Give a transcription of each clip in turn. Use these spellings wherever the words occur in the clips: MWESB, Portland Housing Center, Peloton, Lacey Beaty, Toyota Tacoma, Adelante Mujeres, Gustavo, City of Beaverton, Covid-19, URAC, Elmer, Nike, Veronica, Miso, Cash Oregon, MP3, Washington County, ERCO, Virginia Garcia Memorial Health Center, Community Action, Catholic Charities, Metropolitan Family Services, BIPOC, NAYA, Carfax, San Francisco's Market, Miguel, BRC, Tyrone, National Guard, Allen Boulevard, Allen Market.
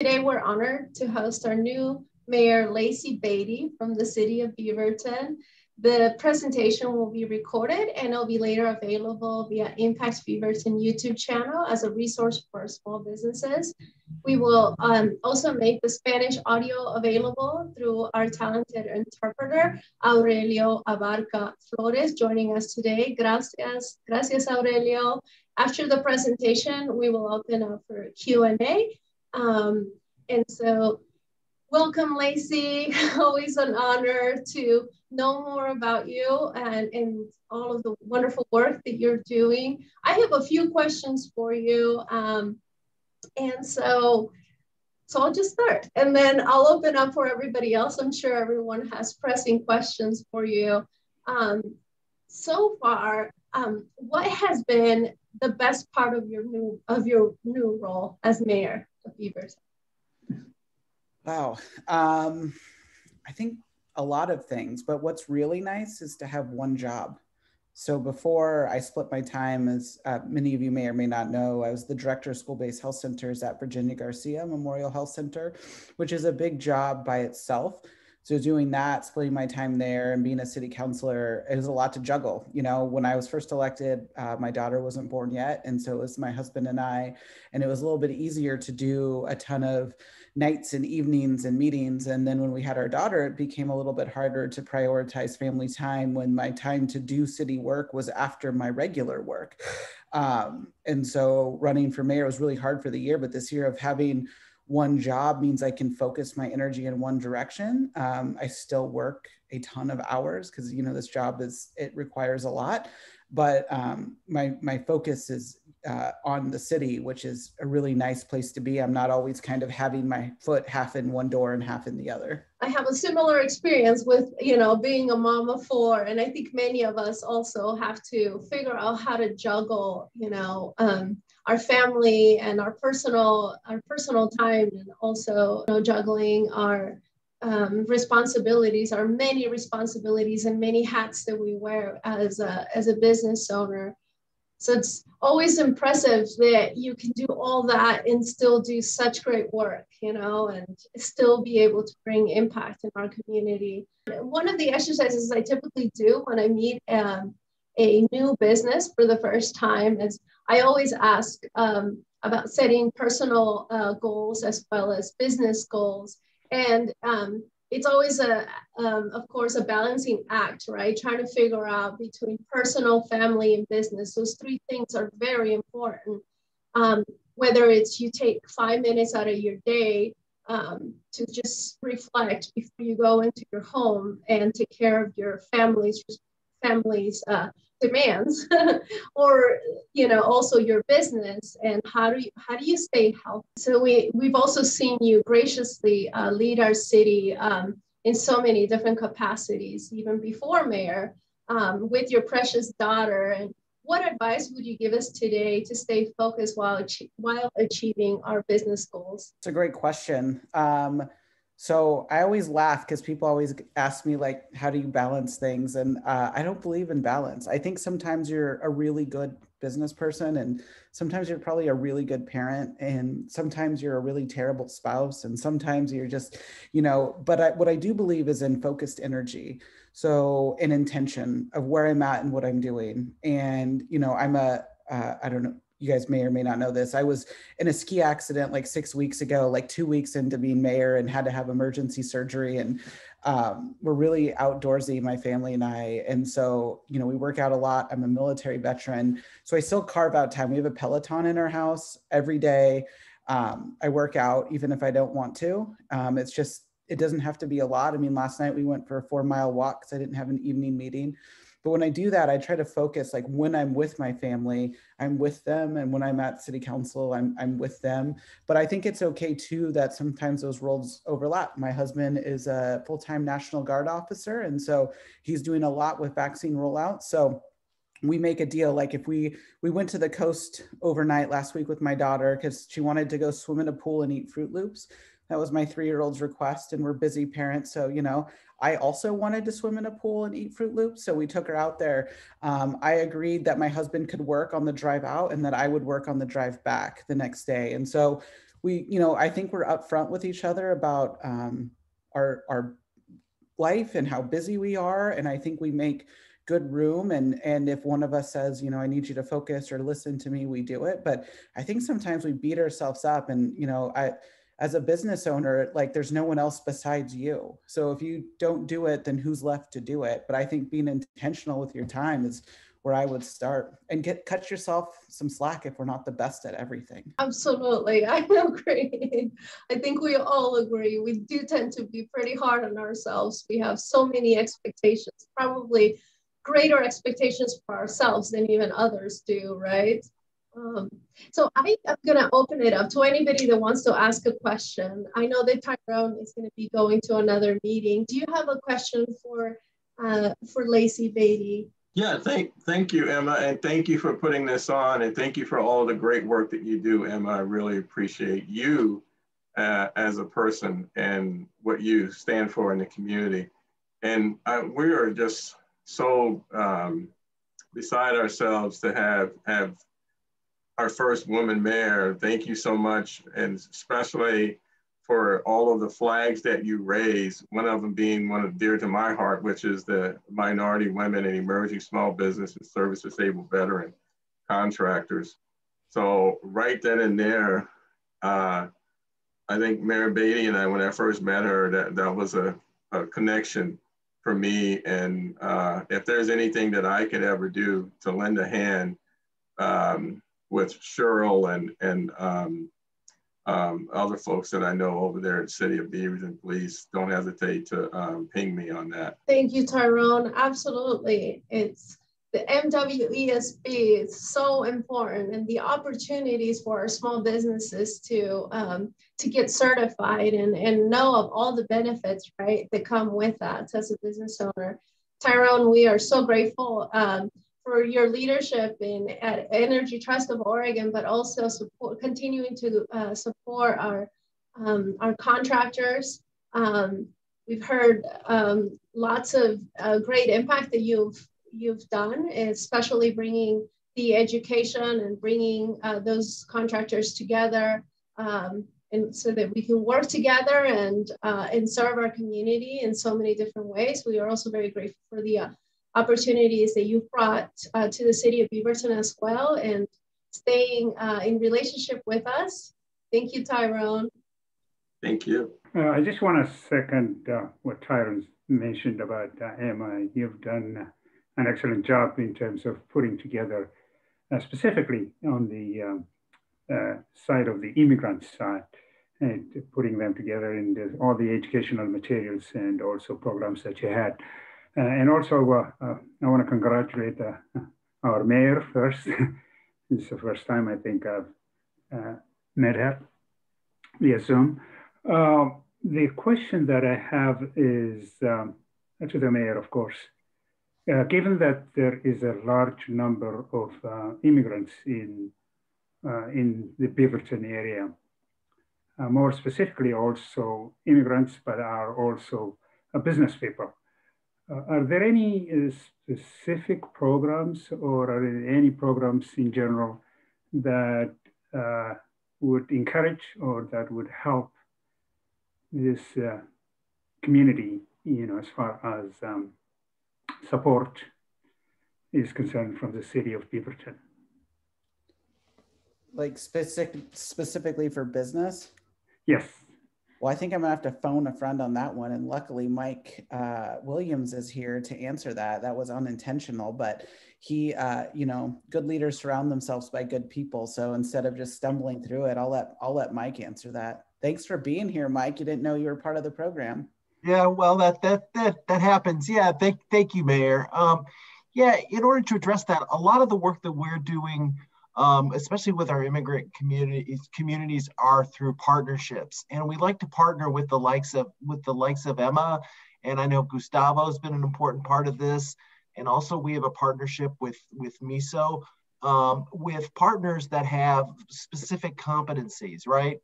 Today, we're honored to host our new Mayor Lacey Beaty from the City of Beaverton. The presentation will be recorded and it'll be later available via Impact Beaverton YouTube channel as a resource for small businesses. We will also make the Spanish audio available through our talented interpreter, Aurelio Abarca Flores, joining us today. Gracias, Aurelio. After the presentation, we will open up for Q&A. And so welcome, Lacey. Always an honor to know more about you and all of the wonderful work that you're doing. I have a few questions for you. And so I'll just start and then I'll open up for everybody else. I'm sure everyone has pressing questions for you. So far, what has been the best part of your new role as mayor? Beavers. Wow. I think a lot of things, but what's really nice is to have one job. So before I split my time, as many of you may or may not know, I was the director of school-based health centers at Virginia Garcia Memorial Health Center, which is a big job by itself. So doing that, splitting my time there and being a city councilor, it was a lot to juggle. You know, when I was first elected, my daughter wasn't born yet. And so it was my husband and I, and it was a little bit easier to do a ton of nights and evenings and meetings. And then when we had our daughter, it became a little bit harder to prioritize family time when my time to do city work was after my regular work. And so running for mayor was really hard for the year, but this year of having one job means I can focus my energy in one direction. I still work a ton of hours because, you know, this job requires a lot, but my focus is on the city, which is a really nice place to be. I'm not always kind of having my foot half in one door and half in the other. I have a similar experience with, you know, being a mom of four, and I think many of us also have to figure out how to juggle, you know, our family and our personal time, and also, you know, juggling our responsibilities, our many responsibilities and many hats that we wear as a business owner. So it's always impressive that you can do all that and still do such great work, you know, and still be able to bring impact in our community. One of the exercises I typically do when I meet a new business for the first time is I always ask about setting personal goals as well as business goals. And it's always, of course, a balancing act, right? Trying to figure out between personal, family, and business. Those three things are very important. Whether it's you take 5 minutes out of your day to just reflect before you go into your home and take care of your family's demands, or, you know, also your business, and how do you stay healthy? So we've also seen you graciously lead our city in so many different capacities, even before mayor, with your precious daughter. And what advice would you give us today to stay focused while achieving our business goals? It's a great question. So I always laugh because people always ask me, like, how do you balance things? And I don't believe in balance. I think sometimes you're a really good business person, and sometimes you're probably a really good parent, and sometimes you're a really terrible spouse, and sometimes you're just, you know, but what I do believe is in focused energy. So an intention of where I'm at and what I'm doing. And, you know, I'm I don't know, you guys may or may not know this. I was in a ski accident like 6 weeks ago, like 2 weeks into being mayor, and had to have emergency surgery. And we're really outdoorsy, my family and I. And so, you know, we work out a lot. I'm a military veteran, so I still carve out time. We have a Peloton in our house every day. I work out even if I don't want to. It's just, it doesn't have to be a lot. I mean, last night we went for a 4-mile walk because I didn't have an evening meeting. But when I do that, I try to focus, like, when I'm with my family, I'm with them. And when I'm at city council, I'm with them. But I think it's okay too that sometimes those roles overlap. My husband is a full-time National Guard officer, and so he's doing a lot with vaccine rollout. So we make a deal, like, if we went to the coast overnight last week with my daughter because she wanted to go swim in a pool and eat Fruit Loops. That was my 3-year-old's request, and we're busy parents. So, you know, I also wanted to swim in a pool and eat Fruit Loops, so we took her out there. I agreed that my husband could work on the drive out and that I would work on the drive back the next day. And so we, you know, I think we're upfront with each other about our life and how busy we are. And I think we make good room. And if one of us says, you know, I need you to focus or listen to me, we do it. But I think sometimes we beat ourselves up and, you know, as a business owner, like there's no one else besides you. So if you don't do it, then who's left to do it? But I think being intentional with your time is where I would start, and cut yourself some slack if we're not the best at everything. Absolutely, I agree. I think we all agree. We do tend to be pretty hard on ourselves. We have so many expectations, probably greater expectations for ourselves than even others do, right? So I am going to open it up to anybody that wants to ask a question. I know that Tyrone is going to be going to another meeting. Do you have a question for Lacey Beaty? Yeah, thank you, Emma. And thank you for putting this on. And thank you for all the great work that you do, Emma. I really appreciate you as a person and what you stand for in the community. And we are just so beside ourselves to have our first woman mayor. Thank you so much, and especially for all of the flags that you raise, one of them being one of dear to my heart, which is the minority women and emerging small business and service-disabled veteran contractors. So right then and there, I think Mayor Beaty and I, when I first met her, that was a connection for me. And if there's anything that I could ever do to lend a hand with Cheryl and other folks that I know over there at City of Beaverton, please don't hesitate to ping me on that. Thank you, Tyrone. Absolutely. It's the MWESB is so important, and the opportunities for our small businesses to get certified and know of all the benefits, right, that come with that as a business owner. Tyrone, we are so grateful for your leadership at Energy Trust of Oregon, but also continuing to support our contractors. We've heard lots of great impact that you've done, especially bringing the education and bringing those contractors together, and so that we can work together and serve our community in so many different ways. We are also very grateful for the opportunities that you've brought to the City of Beaverton as well, and staying in relationship with us. Thank you, Tyrone. Thank you. I just want to second what Tyrone's mentioned about Emma. You've done an excellent job in terms of putting together, specifically on the side of the immigrant side, and putting them together in all the educational materials and also programs that you had. And also, I want to congratulate our mayor first. This is the first time I think I've met her via Zoom. The question that I have is to the mayor, of course. Given that there is a large number of immigrants in the Beaverton area, more specifically also immigrants, but are also business people. Are there any specific programs, or are there any programs in general that would encourage or that would help this community, you know, as far as support is concerned from the City of Beaverton? Like specifically for business? Yes. Well, I think I'm gonna have to phone a friend on that one. And luckily, Mike Williams is here to answer that. That was unintentional, but he, you know, good leaders surround themselves by good people. So instead of just stumbling through it, I'll let Mike answer that. Thanks for being here, Mike. You didn't know you were part of the program. Yeah, well, that happens. Yeah, thank you, Mayor. Yeah, in order to address that, a lot of the work that we're doing, especially with our immigrant communities, are through partnerships, and we like to partner with the likes of Emma, and I know Gustavo has been an important part of this, and also we have a partnership with Miso, with partners that have specific competencies, right?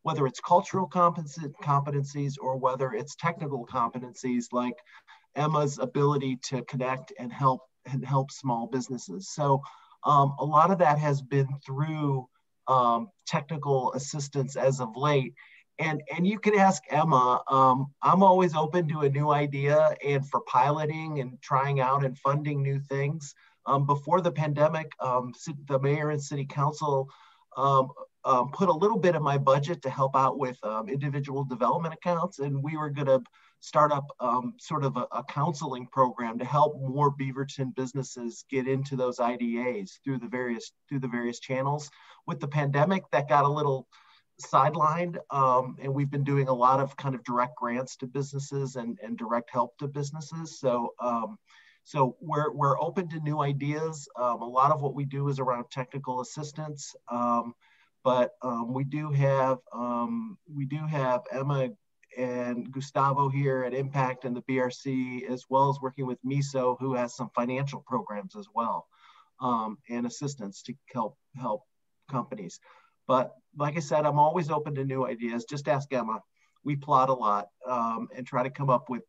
Whether it's cultural competencies or whether it's technical competencies, like Emma's ability to connect and help small businesses. So. A lot of that has been through technical assistance as of late. And you can ask Emma, I'm always open to a new idea and for piloting and trying out and funding new things. Before the pandemic, the mayor and city council put a little bit of my budget to help out with individual development accounts. And we were gonna start up sort of a counseling program to help more Beaverton businesses get into those IDAs through the various channels. With the pandemic, that got a little sidelined, and we've been doing a lot of kind of direct grants to businesses and direct help to businesses. So we're open to new ideas. A lot of what we do is around technical assistance, but we do have Emma and Gustavo here at Impact and the BRC, as well as working with Miso, who has some financial programs as well, and assistance to help companies. But like I said, I'm always open to new ideas. Just ask Emma. We plot a lot and try to come up with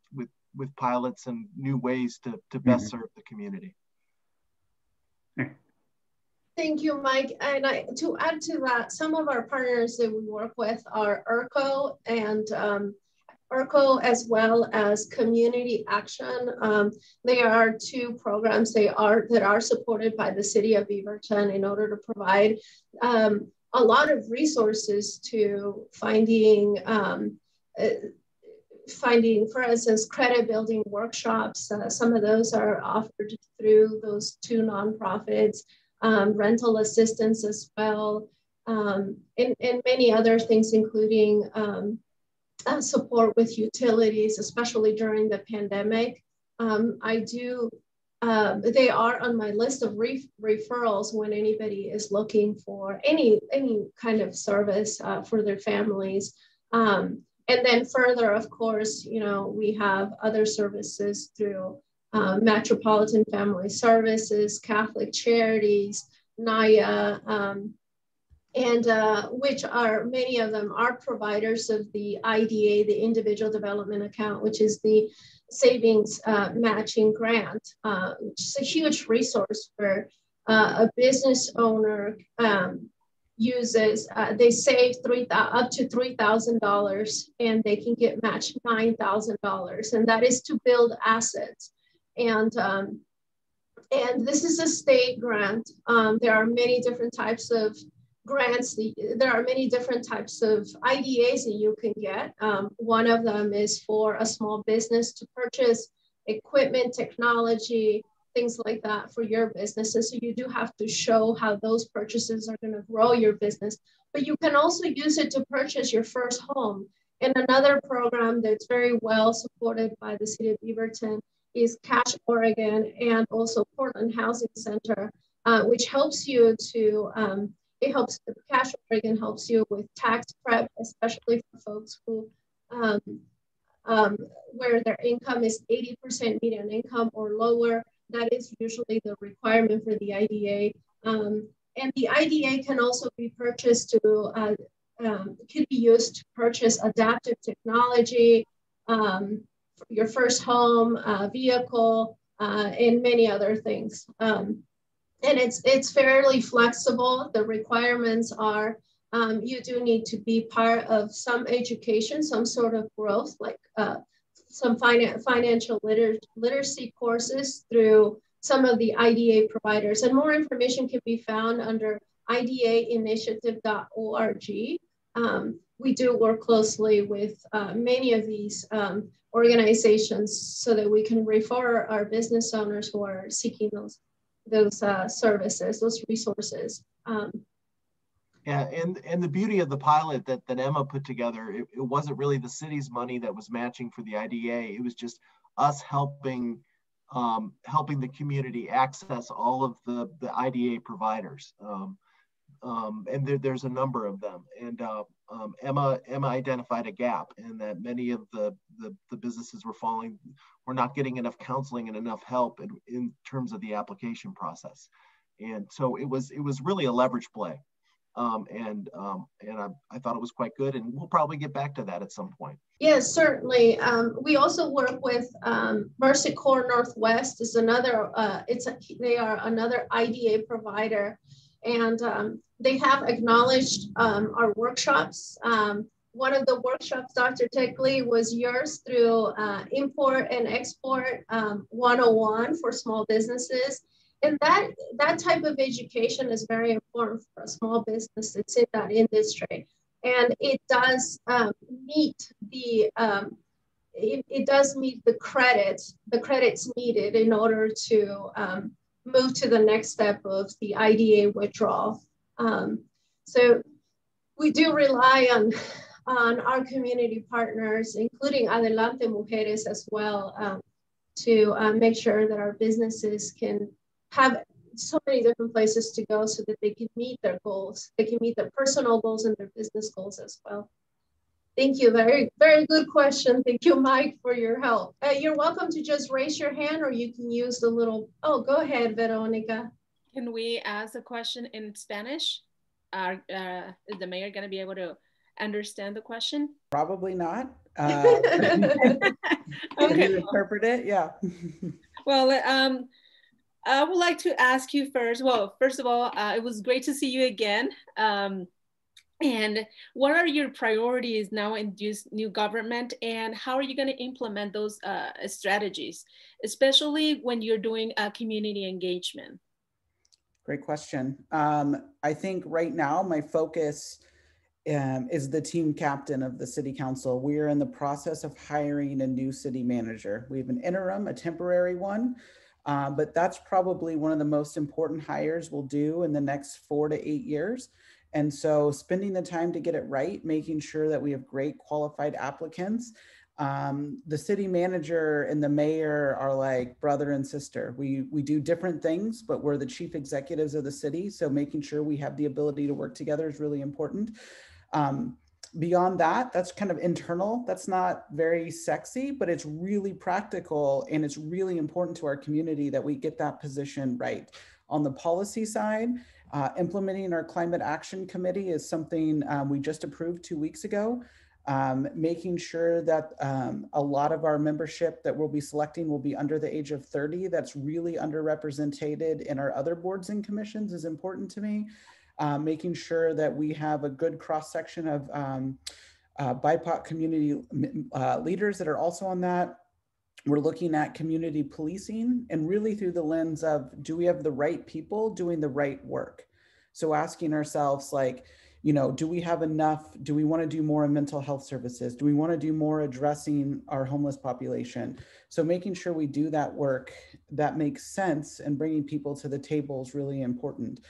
pilots and new ways to best serve the community. Thank you, Mike. And to add to that, some of our partners that we work with are ERCO and ERCO, as well as Community Action. They are two programs that are supported by the City of Beaverton in order to provide a lot of resources to finding, for instance, credit building workshops. Some of those are offered through those two nonprofits. Rental assistance as well, and many other things, including support with utilities, especially during the pandemic. They are on my list of referrals when anybody is looking for any kind of service for their families. And then further, of course, you know, we have other services through Metropolitan Family Services, Catholic Charities, NAYA, which are, many of them are providers of the IDA, the Individual Development Account, which is the savings matching grant, which is a huge resource for a business owner. Uses, they save up to $3,000 and they can get matched $9,000, and that is to build assets. And this is a state grant. There are many different types of grants. There are many different types of IDAs that you can get. One of them is for a small business to purchase equipment, technology, things like that for your businesses. So you do have to show how those purchases are going to grow your business, but you can also use it to purchase your first home. And another program that's very well supported by the City of Beaverton is Cash Oregon and also Portland Housing Center, which helps you to, Cash Oregon helps you with tax prep, especially for folks who, where their income is 80% median income or lower. That is usually the requirement for the IDA. And the IDA can also be purchased to, could be used to purchase adaptive technology, for your first home, vehicle, and many other things. And it's fairly flexible. The requirements are, you do need to be part of some education, some sort of growth, like some financial literacy courses through some of the IDA providers. And more information can be found under idainitiative.org. We do work closely with many of these organizations so that we can refer our business owners who are seeking those services, those resources. Yeah, and the beauty of the pilot that Emma put together, it wasn't really the city's money that was matching for the IDA. It was just us helping the community access all of the IDA providers, and there's a number of them. And Emma identified a gap in that many of the businesses were not getting enough counseling and enough help in terms of the application process. And so it was really a leverage play. I thought it was quite good, and we'll probably get back to that at some point. Yes, certainly. We also work with Mercy Corps Northwest. They are another IDA provider, and They have acknowledged our workshops. One of the workshops, Dr. Techley, was yours through Import and Export 101 for small businesses. And that type of education is very important for a small business that's in that industry. And it does meet the it does meet the credits needed in order to move to the next step of the IDA withdrawal. So we do rely on our community partners, including Adelante Mujeres as well, to make sure that our businesses can have so many different places to go so that they can meet their goals. They can meet their personal goals and their business goals as well. Thank you, very, very good question. Thank you, Mike, for your help. You're welcome to just raise your hand or you can use the little, oh, go ahead, Veronica. Can we ask a question in Spanish? Is the mayor gonna be able to understand the question? Probably not. Can you interpret it? Yeah. Well, I would like to ask you first, well, first of all, it was great to see you again. And what are your priorities now in this new government, and how are you going to implement those strategies, especially when you're doing community engagement? Great question. I think right now my focus is the team captain of the city council. We are in the process of hiring a new city manager. We have an interim, a temporary one. But that's probably one of the most important hires we'll do in the next 4 to 8 years. And so spending the time to get it right, making sure that we have great qualified applicants. The city manager and the mayor are like brother and sister. We do different things, but we're the chief executives of the city. So making sure we have the ability to work together is really important. Beyond that, that's kind of internal. That's not very sexy, but it's really practical, and it's really important to our community that we get that position right. On the policy side, implementing our climate action committee is something we just approved 2 weeks ago. Making sure that a lot of our membership that we'll be selecting will be under the age of 30. That's really underrepresented in our other boards and commissions is important to me. Making sure that we have a good cross-section of BIPOC community leaders that are also on that. We're looking at community policing, and really through the lens of, do we have the right people doing the right work? So asking ourselves, like, you know, do we have enough? Do we want to do more in mental health services? Do we want to do more addressing our homeless population? So making sure we do that work that makes sense and bringing people to the table is really important.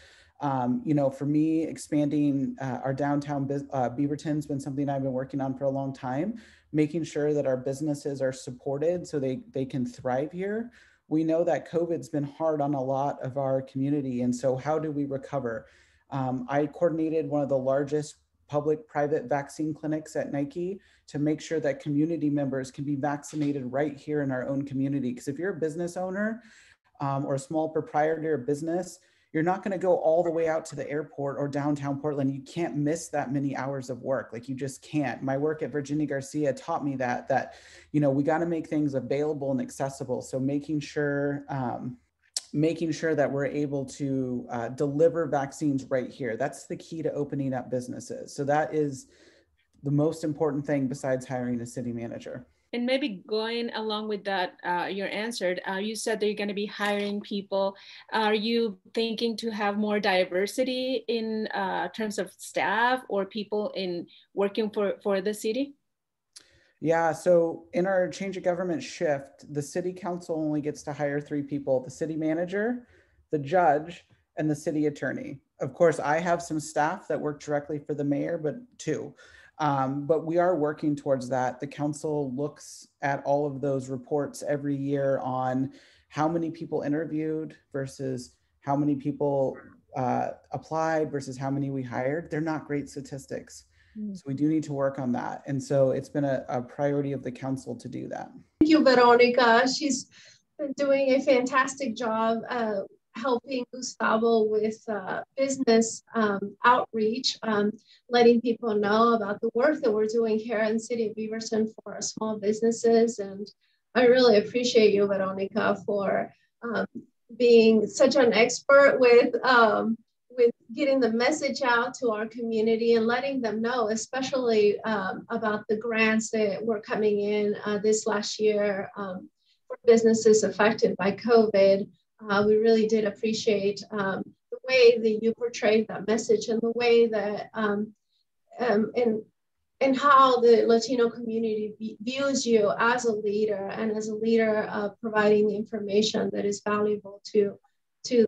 You know, for me, expanding our downtown Beaverton has been something I've been working on for a long time, making sure that our businesses are supported so they can thrive here. We know that COVID's been hard on a lot of our community, and so how do we recover? I coordinated one of the largest public-private vaccine clinics at Nike to make sure that community members can be vaccinated right here in our own community. Because if you're a business owner or a small proprietor of business, you're not going to go all the way out to the airport or downtown Portland. You can't miss that many hours of work. Like, you just can't. My work at Virginia Garcia taught me that you know, we got to make things available and accessible. So making sure that we're able to deliver vaccines right here. That's the key to opening up businesses. So that is the most important thing besides hiring a city manager. And maybe going along with that, your answer, you said that you're going to be hiring people. Are you thinking to have more diversity in terms of staff or people in working for the city? Yeah, so in our change of government shift, the city council only gets to hire 3 people, the city manager, the judge, and the city attorney. Of course, I have some staff that work directly for the mayor, but 2. But we are working towards that. The council looks at all of those reports every year on how many people interviewed versus how many people applied versus how many we hired. They're not great statistics. Mm. So we do need to work on that. And so it's been a priority of the council to do that. Thank you, Veronica. She's been doing a fantastic job helping Gustavo with business outreach, letting people know about the work that we're doing here in City of Beaverton for our small businesses. And I really appreciate you, Veronica, for being such an expert with getting the message out to our community and letting them know, especially about the grants that were coming in this last year for businesses affected by COVID. We really did appreciate the way that you portrayed that message and the way that, and how the Latino community views you as a leader and as a leader providing information that is valuable to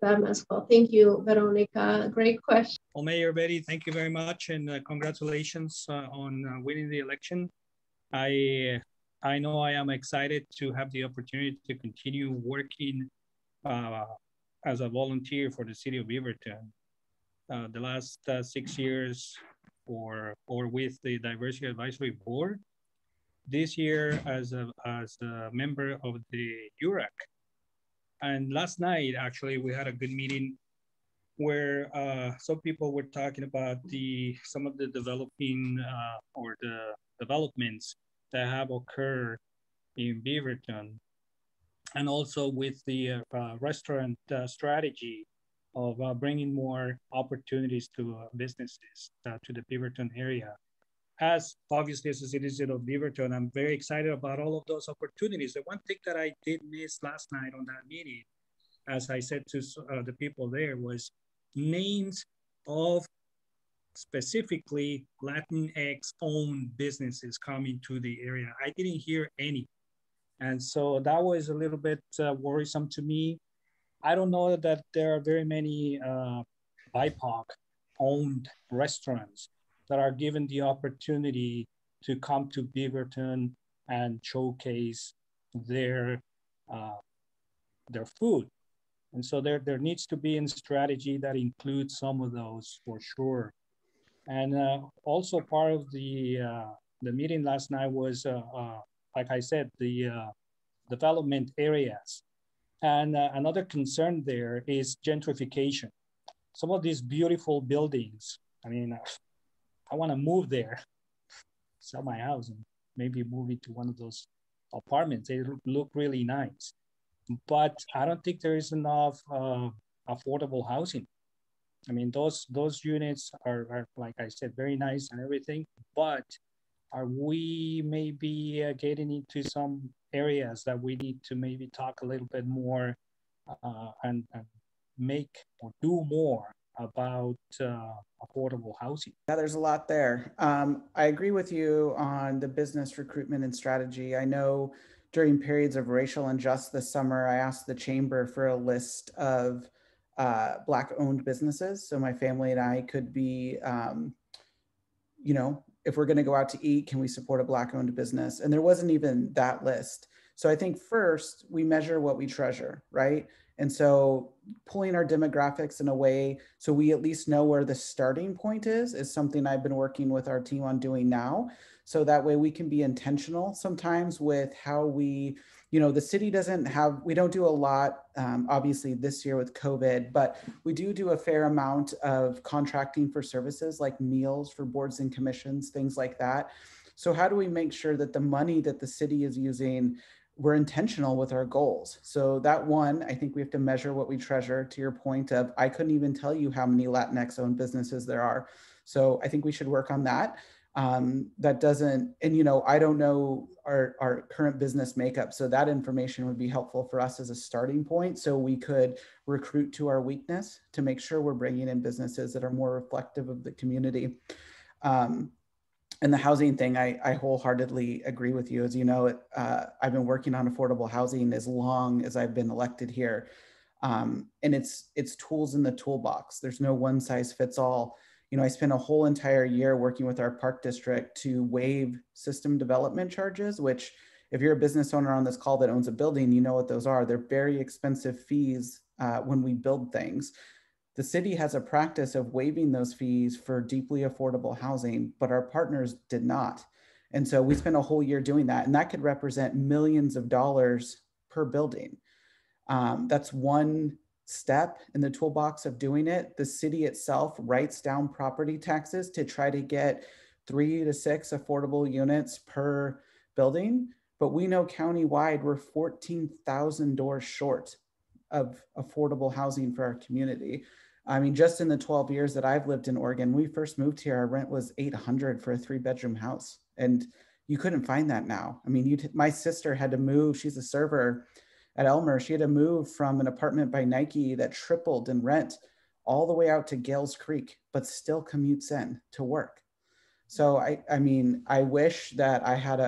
them as well. Thank you, Veronica. Great question. Well, Mayor Beaty, thank you very much, and congratulations on winning the election. I know I am excited to have the opportunity to continue working as a volunteer for the City of Beaverton. The last 6 years, or with the Diversity Advisory Board. This year as a member of the URAC. And last night, actually, we had a good meeting where some people were talking about some of the developing or the developments that have occurred in Beaverton, and also with the restaurant strategy of bringing more opportunities to businesses to the Beaverton area. As obviously as a citizen of Beaverton, I'm very excited about all of those opportunities. The one thing that I did miss last night on that meeting, as I said to the people there, was names of specifically Latinx-owned businesses coming to the area. I didn't hear any. And so that was a little bit worrisome to me. I don't know that there are very many BIPOC-owned restaurants that are given the opportunity to come to Beaverton and showcase their food. And so there needs to be a strategy that includes some of those for sure. And also part of the meeting last night was, like I said, the development areas. And another concern there is gentrification. Some of these beautiful buildings, I mean, I want to move there, sell my house, and maybe move into one of those apartments. They look really nice, but I don't think there is enough affordable housing. I mean, those units are, like I said, very nice and everything, but are we maybe getting into some areas that we need to maybe talk a little bit more and make or do more about affordable housing? Yeah, there's a lot there. I agree with you on the business recruitment and strategy. I know during periods of racial unrest this summer, I asked the chamber for a list of Black-owned businesses. So my family and I could be, you know, if we're gonna go out to eat, can we support a Black-owned business? And there wasn't even that list. So I think first, we measure what we treasure, right? And so pulling our demographics in a way so we at least know where the starting point is something I've been working with our team on doing now. So that way we can be intentional sometimes with how we, you know, the city doesn't have, we don't do a lot, obviously this year with COVID, but we do a fair amount of contracting for services like meals for boards and commissions, things like that. So how do we make sure that the money that the city is using, we're intentional with our goals? So that one, I think we have to measure what we treasure, to your point of, I couldn't even tell you how many Latinx owned businesses there are. So I think we should work on that. That doesn't, and you know, I don't know our current business makeup. So that information would be helpful for us as a starting point. So we could recruit to our weakness to make sure we're bringing in businesses that are more reflective of the community. And the housing thing, I wholeheartedly agree with you. As you know, I've been working on affordable housing as long as I've been elected here. And it's tools in the toolbox. There's no one size fits all. You know, I spent a whole entire year working with our park district to waive system development charges, which if you're a business owner on this call that owns a building, you know what those are. They're very expensive fees when we build things. The city has a practice of waiving those fees for deeply affordable housing, but our partners did not. And so we spent a whole year doing that, and that could represent millions of dollars per building. That's one step in the toolbox of doing it. The city itself writes down property taxes to try to get 3 to 6 affordable units per building, but we know countywide we're 14,000 doors short of affordable housing for our community. I mean, just in the 12 years that I've lived in Oregon, when we first moved here, our rent was $800 for a 3-bedroom house. And you couldn't find that now. I mean, my sister had to move. She's a server at Elmer. She had to move from an apartment by Nike that tripled in rent all the way out to Gales Creek, but still commutes in to work. So I mean, I wish that I had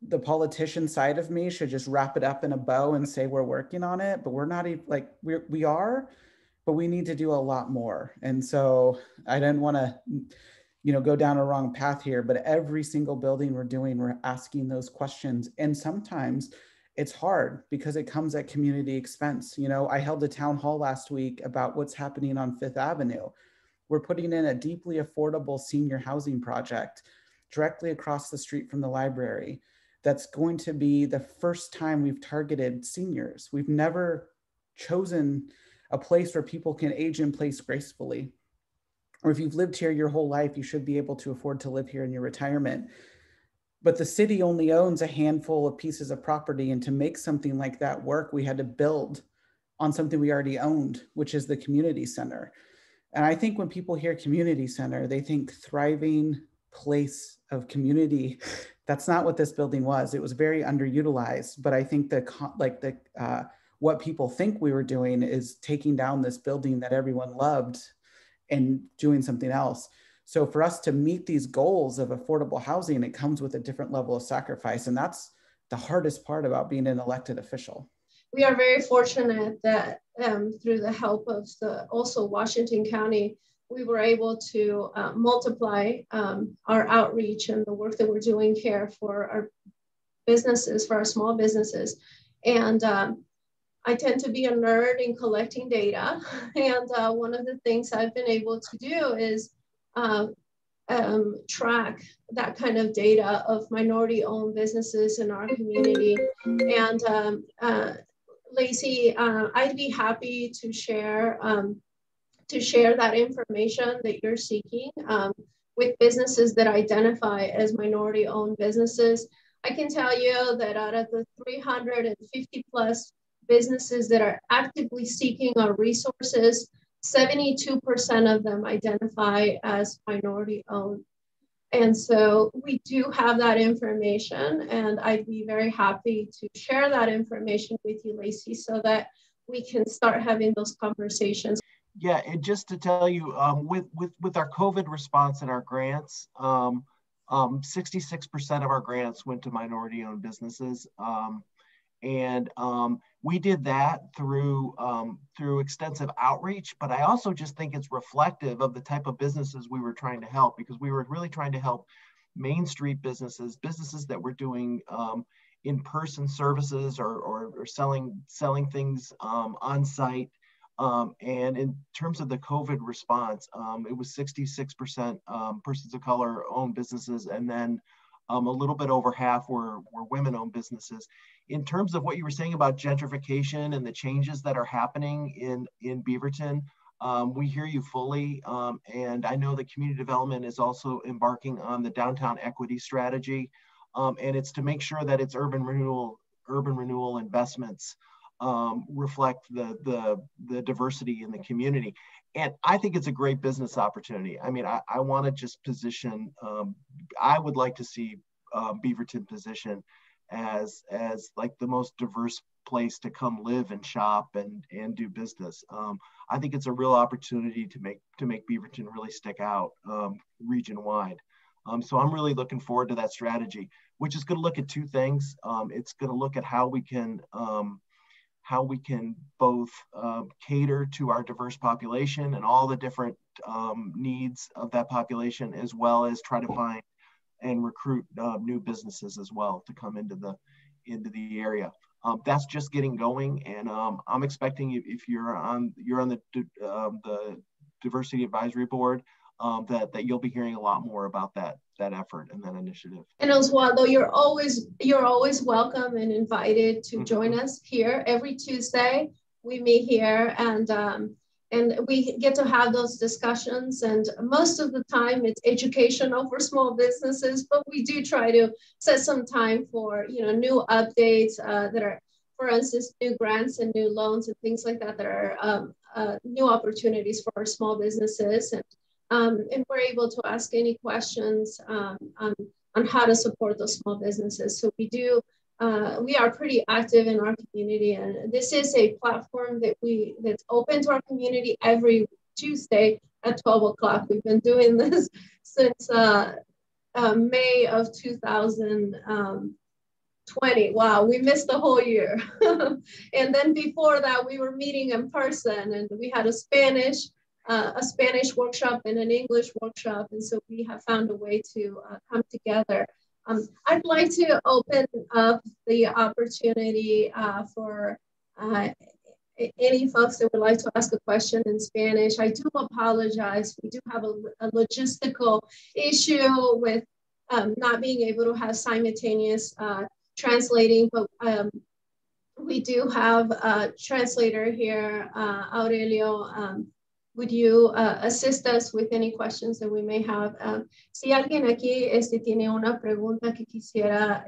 the politician side of me should just wrap it up in a bow and say, we're working on it, but we're not even like we are, but we need to do a lot more. And so I didn't want to, you know, go down a wrong path here, but every single building we're doing, we're asking those questions. And sometimes it's hard because it comes at community expense. You know, I held a town hall last week about what's happening on Fifth Avenue. We're putting in a deeply affordable senior housing project directly across the street from the library. That's going to be the first time we've targeted seniors. We've never chosen a place where people can age in place gracefully. Or if you've lived here your whole life, you should be able to afford to live here in your retirement. But the city only owns a handful of pieces of property, and to make something like that work, we had to build on something we already owned, which is the community center. And I think when people hear community center, they think thriving place of community. That's not what this building was. It was very underutilized, but I think what people think we were doing is taking down this building that everyone loved and doing something else. So for us to meet these goals of affordable housing, it comes with a different level of sacrifice. And that's the hardest part about being an elected official. We are very fortunate that through the help of also Washington County, we were able to multiply our outreach and the work that we're doing here for our businesses, for our small businesses. And I tend to be a nerd in collecting data. And one of the things I've been able to do is track that kind of data of minority-owned businesses in our community. And Lacey, I'd be happy to share that information that you're seeking with businesses that identify as minority-owned businesses. I can tell you that out of the 350 plus businesses that are actively seeking our resources, 72% of them identify as minority-owned. And so we do have that information, and I'd be very happy to share that information with you, Lacey, so that we can start having those conversations. Yeah, and just to tell you, with our COVID response and our grants, 66% of our grants went to minority-owned businesses, and we did that through extensive outreach. But I also just think it's reflective of the type of businesses we were trying to help, because we were really trying to help Main Street businesses that were doing in-person services or selling things on site. And in terms of the COVID response, it was 66% persons of color owned businesses, and then a little bit over half were women-owned businesses. In terms of what you were saying about gentrification and the changes that are happening in Beaverton, we hear you fully, and I know that community development is also embarking on the downtown equity strategy, and it's to make sure that its urban renewal investments reflect the diversity in the community. And I think it's a great business opportunity. I mean, I want to just position, I would like to see Beaverton position as like the most diverse place to come live and shop and do business. I think it's a real opportunity to make Beaverton really stick out region-wide. So I'm really looking forward to that strategy, which is going to look at two things. It's going to look at how we can both cater to our diverse population and all the different needs of that population, as well as try to find and recruit new businesses as well to come into the area. That's just getting going, and I'm expecting if you're on the Diversity Advisory Board that you'll be hearing a lot more about that effort and that initiative. And Oswaldo, you're always welcome and invited to join us here every Tuesday. We meet here, and we get to have those discussions. And most of the time, it's educational for small businesses, but we do try to set some time for new updates that are for instance, new grants and new loans and things like that. There are new opportunities for our small businesses, and we're able to ask any questions on how to support those small businesses. So we do, we are pretty active in our community, and this is a platform that that's open to our community every Tuesday at 12 o'clock. We've been doing this since May of 2020. Wow, we missed the whole year. And then before that, we were meeting in person, and we had a Spanish workshop and an English workshop. And so we have found a way to come together. I'd like to open up the opportunity for any folks that would like to ask a question in Spanish. I do apologize. We do have a logistical issue with not being able to have simultaneous translating, but we do have a translator here. Aurelio, would you assist us with any questions that we may have? Si alguien aquí tiene una pregunta que quisiera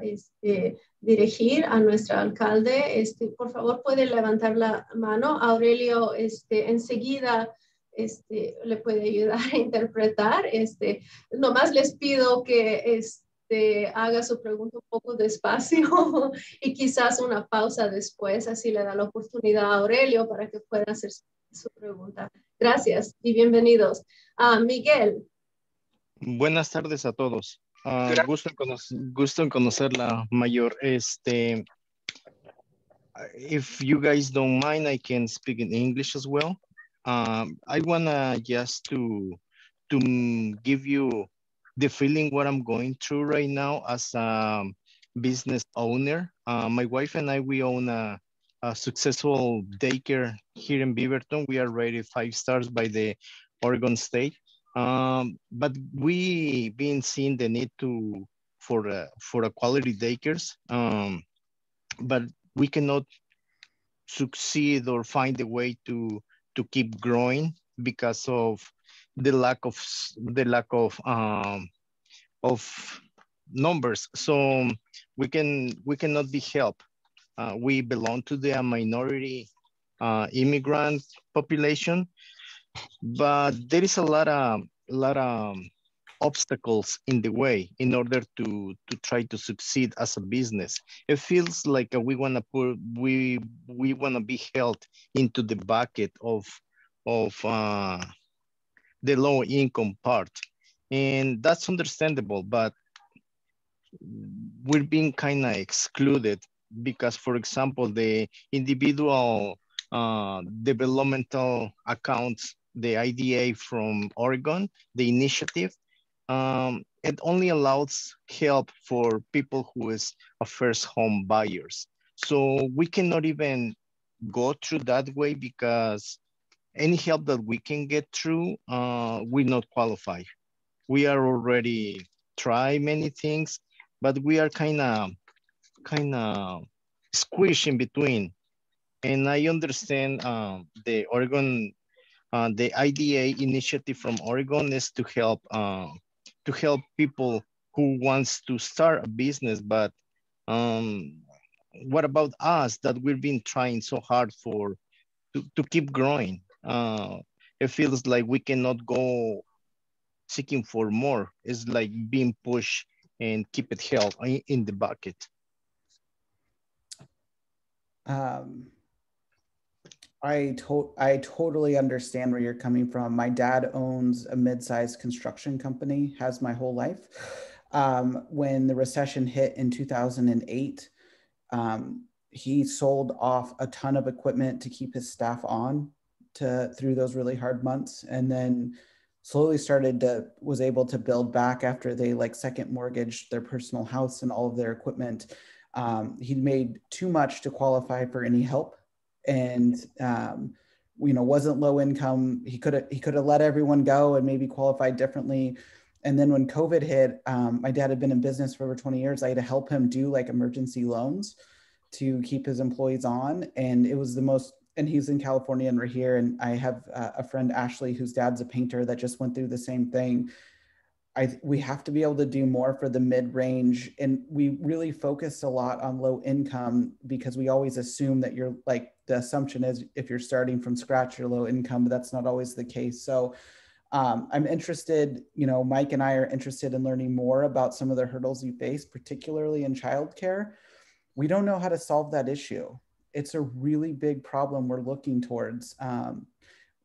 dirigir a nuestro alcalde, por favor puede levantar la mano. Aurelio enseguida le puede ayudar a interpretar. Nomás les pido que haga su pregunta un poco despacio y quizás una pausa después, así le da la oportunidad a Aurelio para que pueda hacer su pregunta. Gracias y bienvenidos. Miguel. Buenas tardes a todos. Gusto en conocerla, Mayor. If you guys don't mind, I can speak in English as well. I wanna just to give you the feeling what I'm going through right now as a business owner. My wife and I, we own a successful daycare here in Beaverton. We are rated 5 stars by the Oregon State, but we been seeing the need for a quality daycares, but we cannot succeed or find a way to keep growing because of the lack of numbers. So we cannot be helped. We belong to the minority immigrant population, but there is a lot of obstacles in the way in order to try to succeed as a business. It feels like we wanna be held into the bucket of the low income part, and that's understandable. But we're being kind of excluded because, for example, the individual developmental accounts, the IDA from Oregon, the initiative, it only allows help for people who is a first home buyers. So we cannot even go through that way because any help that we can get through, we not qualify. We are already try many things, but we are kind of squished in between. And I understand the Oregon, the IDA initiative from Oregon is to help people who wants to start a business. But what about us that we've been trying so hard to keep growing? It feels like we cannot go seeking for more. It's like being pushed and keep it held in the bucket. I totally understand where you're coming from. My dad owns a mid-sized construction company, has my whole life. When the recession hit in 2008, he sold off a ton of equipment to keep his staff on through those really hard months, and then slowly was able to build back after they second mortgaged their personal house and all of their equipment. He'd made too much to qualify for any help, and you know, wasn't low income. He could have let everyone go and maybe qualified differently. And then when COVID hit, my dad had been in business for over 20 years. I had to help him do emergency loans to keep his employees on. And it was the most, and he's in California and we're here. And I have a friend, Ashley, whose dad's a painter, that just went through the same thing. we have to be able to do more for the mid-range. And we really focused a lot on low income because we always assume that you're like, the assumption is if you're starting from scratch, you're low income, but that's not always the case. So I'm interested, you know, Mike and I are interested in learning more about some of the hurdles you face, particularly in childcare. We don't know how to solve that issue. It's a really big problem we're looking towards.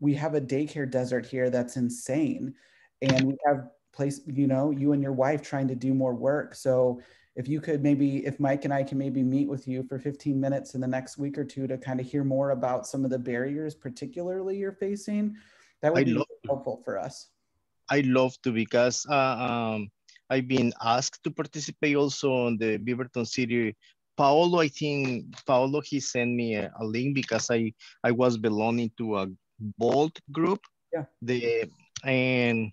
We have a daycare desert here that's insane. And we have place, you know, you and your wife trying to do more work. So if you could maybe, if Mike and I can maybe meet with you for 15 minutes in the next week or two to kind of hear more about some of the barriers particularly you're facing, that would be helpful for us. I love to, because I've been asked to participate also on the Beaverton City. Paolo, I think, Paolo, he sent me a link because I was belonging to a Bolt group. Yeah. And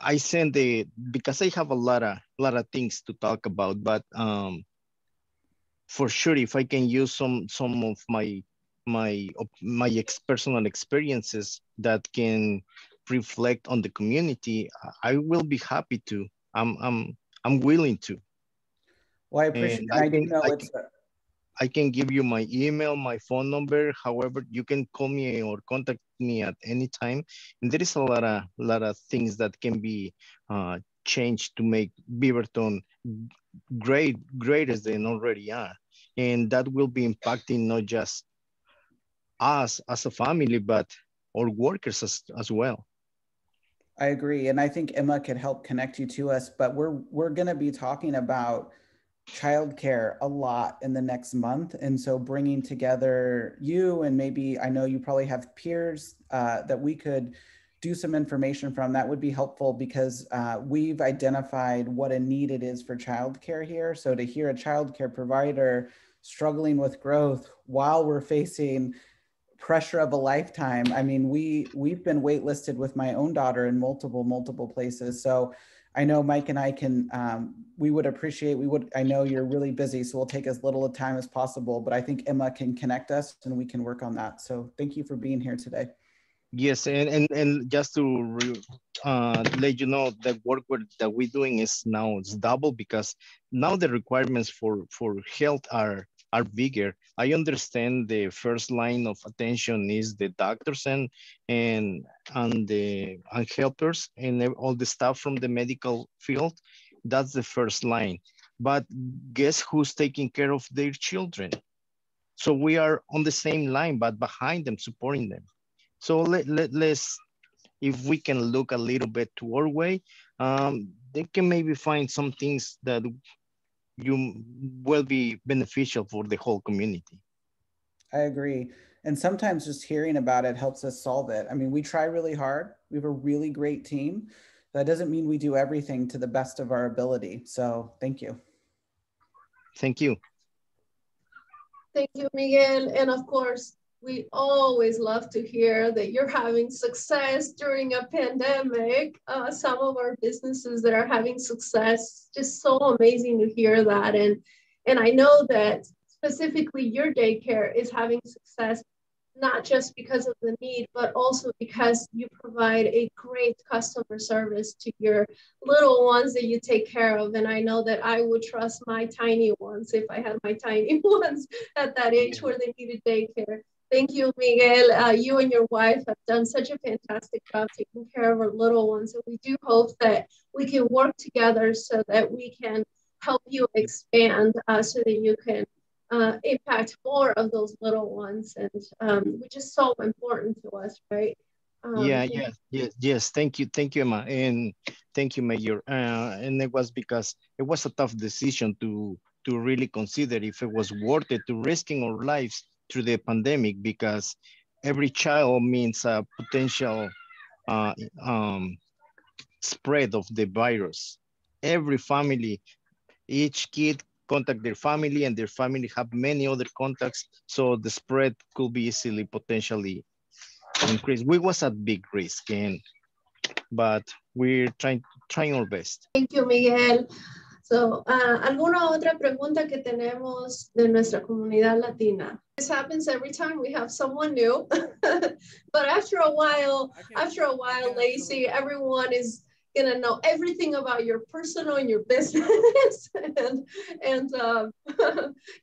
I sent it because I have a lot of things to talk about, but for sure, if I can use some of my personal experiences that can reflect on the community, I will be happy to. I'm willing to. Well, I appreciate that. I didn't know it's. I can give you my email, my phone number. However, you can call me or contact me at any time. And there is a lot of things that can be changed to make Beaverton great as they already are. And that will be impacting not just us as a family, but our workers as well. I agree. And I think Emma could help connect you to us, but we're going to be talking about childcare a lot in the next month. And so bringing together you and maybe, I know you probably have peers that we could do some information from, that would be helpful because we've identified what a need it is for childcare here. So to hear a childcare provider struggling with growth while we're facing pressure of a lifetime. I mean, we've been waitlisted with my own daughter in multiple places. So I know Mike and I can, I know you're really busy, so we'll take as little time as possible, but I think Emma can connect us and we can work on that. So thank you for being here today. Yes, and just to let you know, the work that we're doing is now it's double because now the requirements for health are bigger. I understand the first line of attention is the doctors and helpers and all the staff from the medical field. That's the first line. But guess who's taking care of their children? So we are on the same line, but behind them, supporting them. So let's, if we can look a little bit to our way, they can maybe find some things that you will be beneficial for the whole community. I agree. And sometimes just hearing about it helps us solve it. I mean, we try really hard. We have a really great team. That doesn't mean we do everything to the best of our ability. So thank you. Thank you. Thank you, Miguel. And of course, we always love to hear that you're having success during a pandemic. Some of our businesses that are having success, just so amazing to hear that. And I know that specifically your daycare is having success, not just because of the need, but also because you provide a great customer service to your little ones that you take care of. And I know that I would trust my tiny ones if I had my tiny ones at that age where they needed daycare. Thank you, Miguel. You and your wife have done such a fantastic job taking care of our little ones. And we do hope that we can work together so that we can help you expand so that you can impact more of those little ones, and which is so important to us, right? Yes. Thank you, Emma. And thank you, Mayor. And it was because it was a tough decision to really consider if it was worth it to risking our lives through the pandemic, because every child means a potential spread of the virus. Every family, each kid contact their family and their family have many other contacts. So the spread could be easily potentially increased. We was at big risk, but we're trying our best. Thank you, Miguel. So, alguna otra pregunta que tenemos de nuestra comunidad latina. This happens every time we have someone new, but after a while, Lacey, everyone is gonna know everything about your personal and your business, and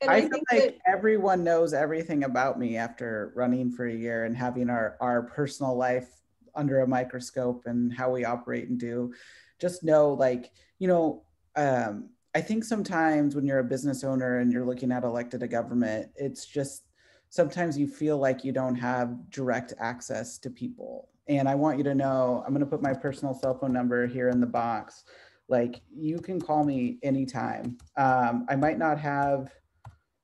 I feel like everyone knows everything about me after running for a year and having our personal life under a microscope and how we operate and do. Just know, like, you know. I think sometimes when you're a business owner and you're looking at elected a government, it's just sometimes you feel like you don't have direct access to people. And I want you to know, I'm going to put my personal cell phone number here in the box. Like, you can call me anytime. I might not have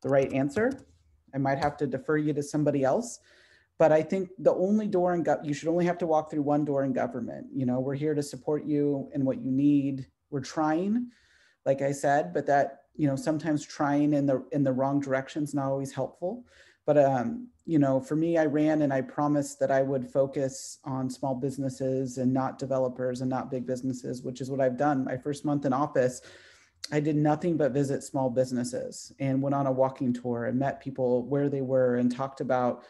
the right answer. I might have to defer you to somebody else. But I think the only door in you should only have to walk through one door in government. You know, we're here to support you in what you need. We're trying, like I said, but that, you know, sometimes trying in the wrong direction is not always helpful. But, you know, for me, I ran and I promised that I would focus on small businesses and not developers and not big businesses, which is what I've done. My first month in office, I did nothing but visit small businesses and went on a walking tour and met people where they were and talked about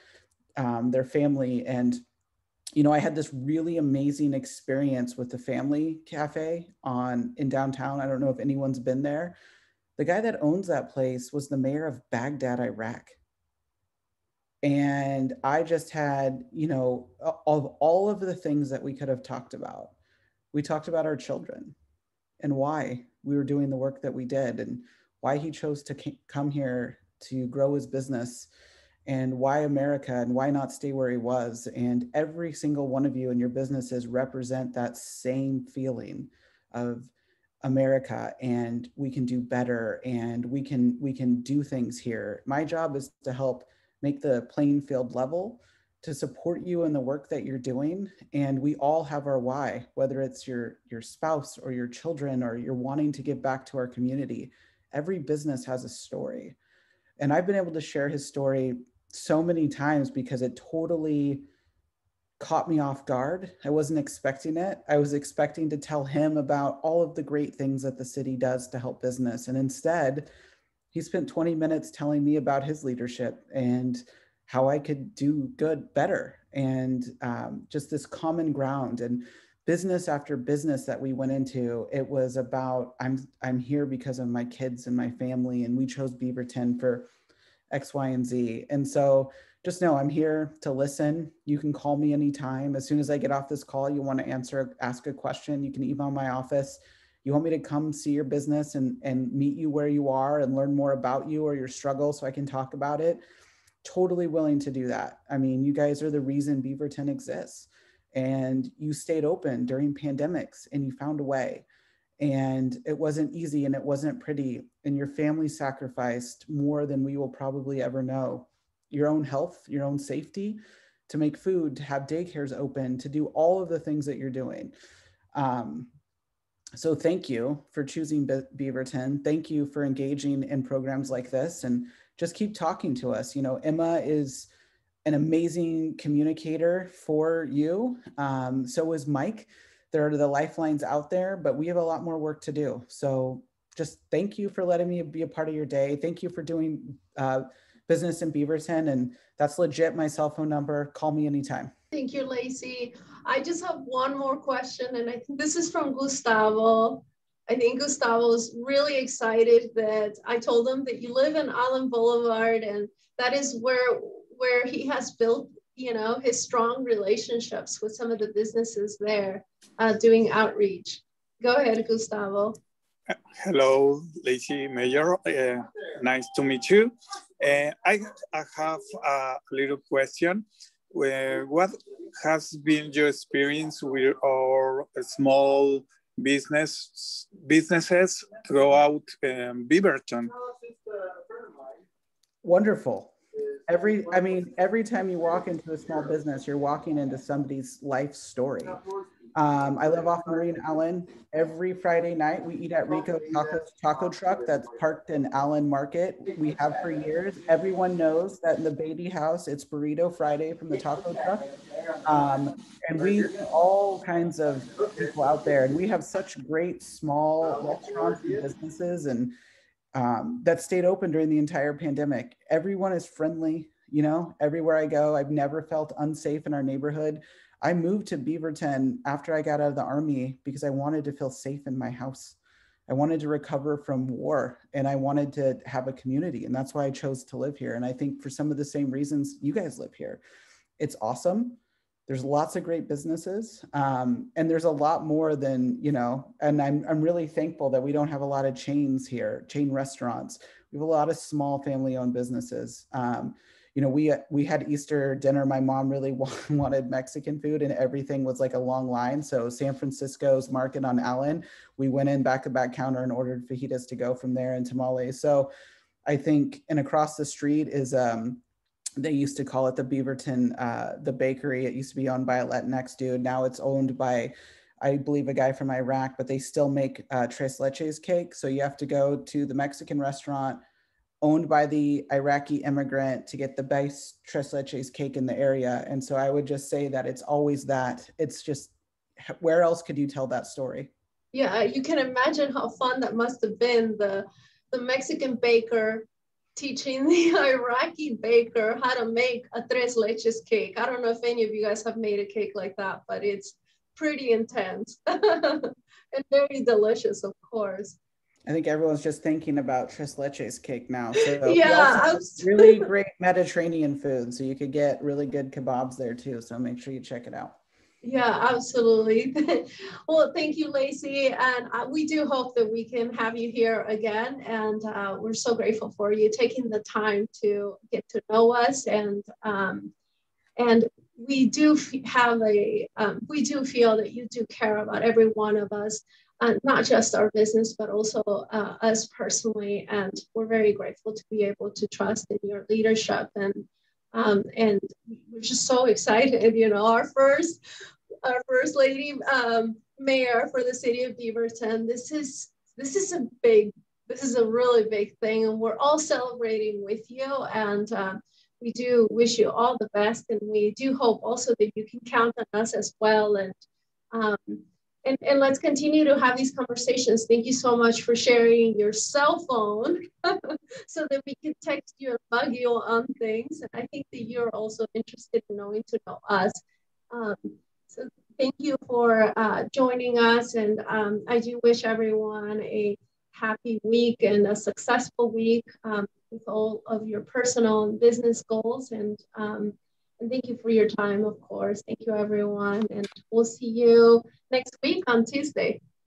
their family. And, you know, I had this really amazing experience with the Family Cafe in downtown. I don't know if anyone's been there. The guy that owns that place was the mayor of Baghdad, Iraq. And I just had, you know, of all of the things that we could have talked about, we talked about our children and why we were doing the work that we did and why he chose to come here to grow his business. And why America and why not stay where he was. And every single one of you and your businesses represent that same feeling of America and we can do better and we can do things here. My job is to help make the playing field level, to support you in the work that you're doing. And we all have our why, whether it's your spouse or your children or you're wanting to give back to our community. Every business has a story. And I've been able to share his story so many times because it totally caught me off guard. I wasn't expecting it. I was expecting to tell him about all of the great things that the city does to help business. And instead, he spent 20 minutes telling me about his leadership and how I could do good better and just this common ground. And business after business that we went into, it was about, I'm here because of my kids and my family, and we chose Beaverton for X, Y, and Z. And so just know I'm here to listen. You can call me anytime. As soon as I get off this call, you want to ask a question, you can email my office. You want me to come see your business and meet you where you are and learn more about you or your struggle so I can talk about it. Totally willing to do that. I mean, you guys are the reason Beaverton exists. And you stayed open during pandemics and you found a way. And it wasn't easy and it wasn't pretty. And your family sacrificed more than we will probably ever know. Your own health, your own safety, to make food, to have daycares open, to do all of the things that you're doing. So thank you for choosing Beaverton. Thank you for engaging in programs like this and just keep talking to us. You know, Emma is an amazing communicator for you. So is Mike. There are the lifelines out there, but we have a lot more work to do. So just thank you for letting me be a part of your day. Thank you for doing business in Beaverton. And that's legit my cell phone number. Call me anytime. Thank you, Lacey. I just have one more question. And I think this is from Gustavo. I think Gustavo's really excited that I told him that you live in Allen Boulevard and that is where he has built, you know, his strong relationships with some of the businesses there doing outreach. Go ahead, Gustavo. Hello, Lacey Mayor. Nice to meet you. I have a little question. What has been your experience with our small businesses throughout Beaverton? Wonderful. Every time you walk into a small business, you're walking into somebody's life story. I live off Marine Allen. Every Friday night, we eat at Rico's Taco Truck that's parked in Allen Market. We have for years. Everyone knows that in the Beatty house, it's Burrito Friday from the Taco Truck. And we all kinds of people out there, and we have such great small restaurants and businesses and that stayed open during the entire pandemic. Everyone is friendly, you know, everywhere I go. I've never felt unsafe in our neighborhood. I moved to Beaverton after I got out of the Army because I wanted to feel safe in my house. I wanted to recover from war and I wanted to have a community, and that's why I chose to live here. And I think for some of the same reasons you guys live here. It's awesome. There's lots of great businesses, and there's a lot more than, you know, and I'm really thankful that we don't have a lot of chains here, chain restaurants. We have a lot of small family-owned businesses. You know, we had Easter dinner. My mom really wanted Mexican food, and everything was like a long line. So San Francisco's market on Allen, we went in back-to-back counter and ordered fajitas to go from there and tamales. So I think, and across the street is, they used to call it the Beaverton, the bakery. It used to be owned by a Latinx dude. Now it's owned by, I believe, a guy from Iraq, but they still make tres leches cake. So you have to go to the Mexican restaurant owned by the Iraqi immigrant to get the best tres leches cake in the area. And so I would just say that it's always that. It's just, where else could you tell that story? Yeah, you can imagine how fun that must have been, the Mexican baker teaching the Iraqi baker how to make a tres leches cake. I don't know if any of you guys have made a cake like that, but it's pretty intense and very delicious, of course. I think everyone's just thinking about tres leches cake now. So yeah, really great Mediterranean food. So you could get really good kebabs there too. So make sure you check it out. Yeah, absolutely. Well, thank you, Lacey. And we do hope that we can have you here again. And we're so grateful for you taking the time to get to know us. And we do have a, we do feel that you do care about every one of us, not just our business, but also us personally. And we're very grateful to be able to trust in your leadership. And we're just so excited, you know, our first lady mayor for the city of Beaverton. This is a really big thing, and we're all celebrating with you. And we do wish you all the best, and we do hope also that you can count on us as well. And let's continue to have these conversations. Thank you so much for sharing your cell phone so that we can text you and bug you on things. And I think that you're also interested in knowing to know us. So thank you for joining us. And I do wish everyone a happy week and a successful week with all of your personal and business goals. And thank you for your time, of course. Thank you, everyone. And we'll see you next week on Tuesday.